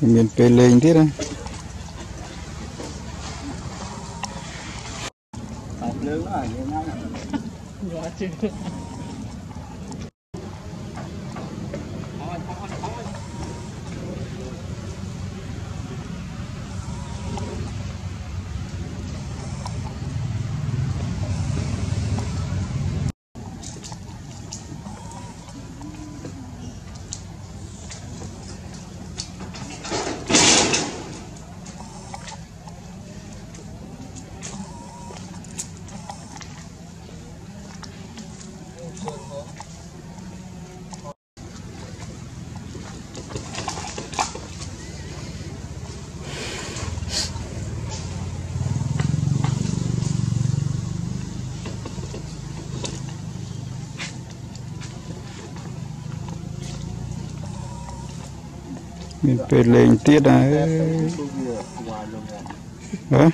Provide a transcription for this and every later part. Mình phải lên thế đấy. Mình phải lên tiết này. Hả?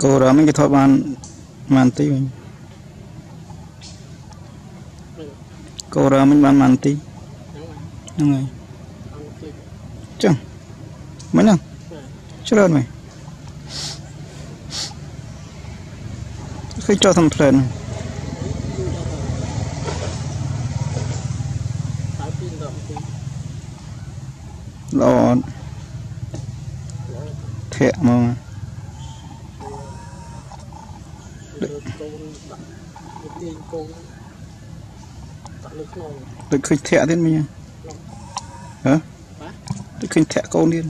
Cô đó mấy cái thói ban màn tí mình. Cô đó mấy ban màn tí. Đúng rồi. Chẳng. Mấy lần. Chứ rớt mày. Khi cho thằng phê này. Lọ. Thẹ mà. Tôi khinh thẹ đến mình hả? Tôi khinh thẹ con điên.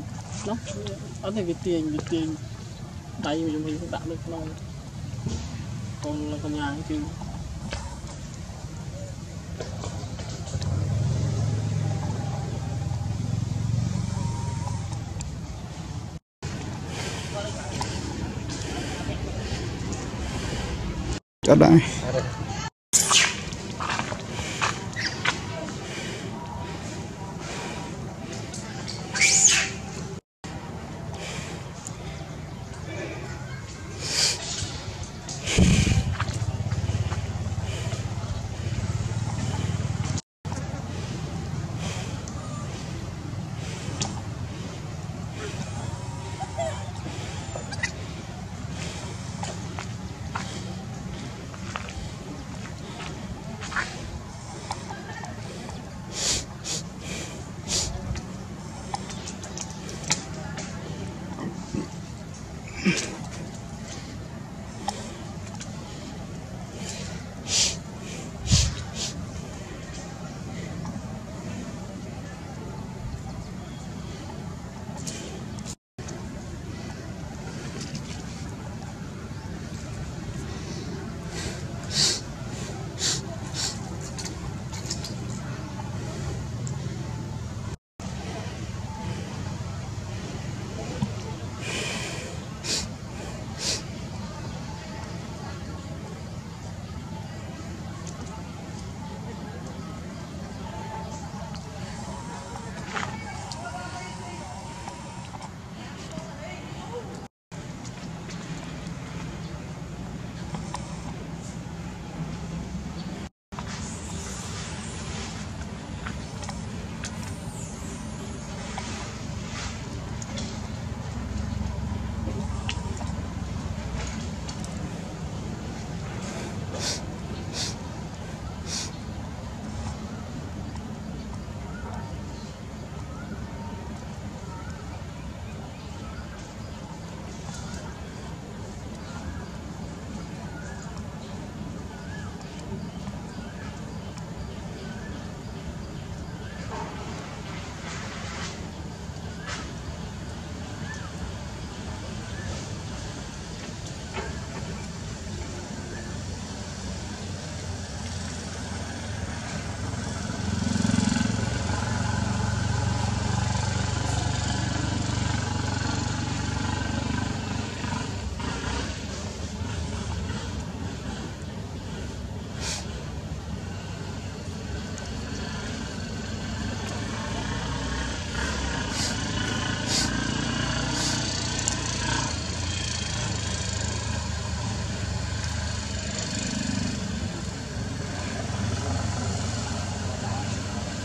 Nó thì cái tiền tay mình cũng tạm được non. Con nhà chứ. Bye-bye.